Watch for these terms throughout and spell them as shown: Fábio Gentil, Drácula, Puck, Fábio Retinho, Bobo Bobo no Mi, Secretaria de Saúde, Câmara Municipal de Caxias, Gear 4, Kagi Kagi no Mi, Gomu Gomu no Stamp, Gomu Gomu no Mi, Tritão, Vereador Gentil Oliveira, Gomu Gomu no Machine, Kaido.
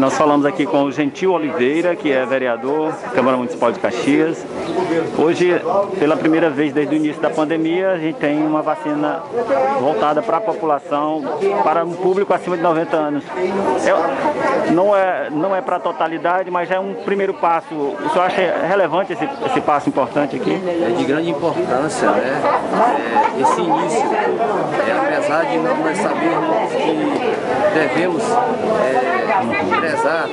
Nós falamos aqui com o Gentil Oliveira, que é vereador da Câmara Municipal de Caxias. Hoje, pela primeira vez desde o início da pandemia, a gente tem uma vacina voltada para a população, para um público acima de 90 anos. Não é para a totalidade, mas já é um primeiro passo. O senhor acha relevante esse passo importante aqui? É de grande importância, né? Esse início, apesar de nós sabermos que devemos prezar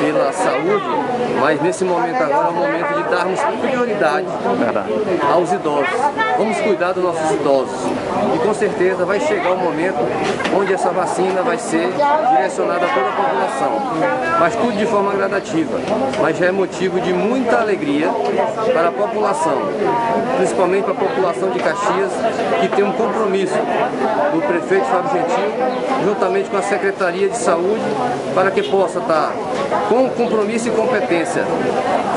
pela saúde, mas nesse momento agora é o momento de darmos prioridade aos idosos. Vamos cuidar dos nossos idosos e com certeza vai chegar o momento onde essa vacina vai ser direcionada a toda a população, mas tudo de forma gradativa, mas já é motivo de muita alegria para a população, principalmente para a população de Caxias, que tem um compromisso do prefeito Fábio Gentil, juntamente com a Secretaria de Saúde, para que possa estar com compromisso e competência,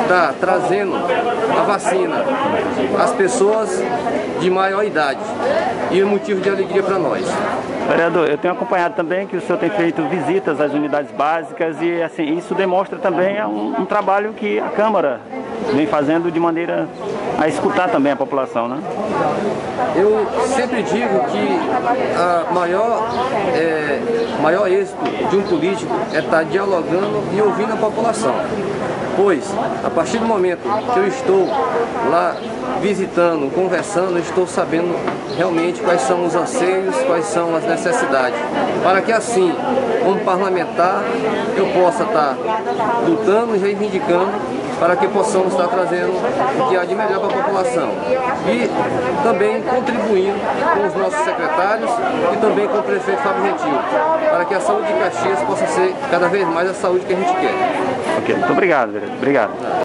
estar trazendo a vacina às pessoas de maior idade, e é motivo de alegria para nós. Vereador, eu tenho acompanhado também que o senhor tem feito visitas às unidades básicas e assim, isso demonstra também um trabalho que a Câmara vem fazendo de maneira a escutar também a população, né? Eu sempre digo que o maior êxito de um político é estar dialogando e ouvindo a população. Pois, a partir do momento que eu estou lá visitando, conversando, eu estou sabendo realmente quais são os anseios, quais são as necessidades. Para que assim, como parlamentar, eu possa estar lutando e reivindicando para que possamos estar trazendo o que há de melhor para a população. E também contribuindo com os nossos secretários e também com o prefeito Fábio Retinho, para que a saúde de Caxias possa ser cada vez mais a saúde que a gente quer. Ok, muito obrigado, vereador. Obrigado.